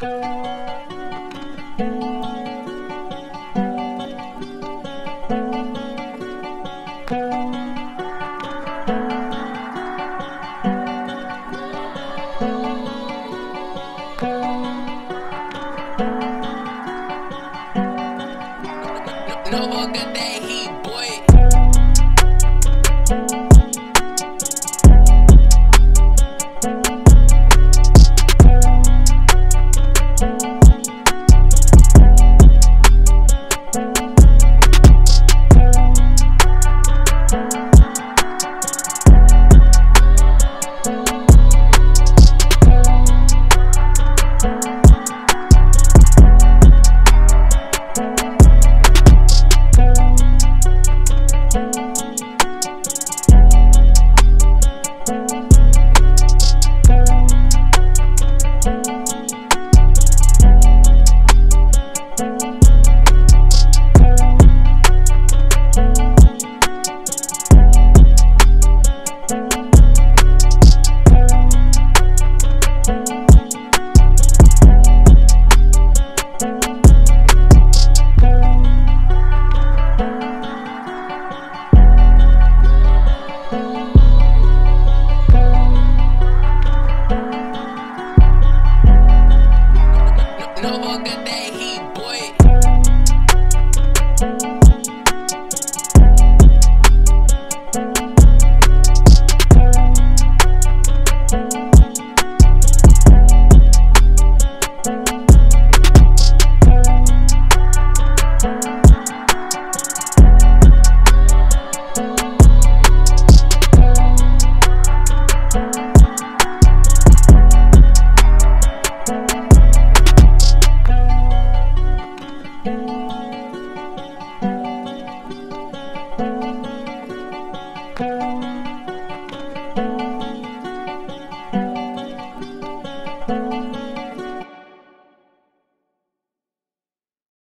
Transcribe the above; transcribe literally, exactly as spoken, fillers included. Novo got that heat, boy. Novo got that heat, boy. Bye.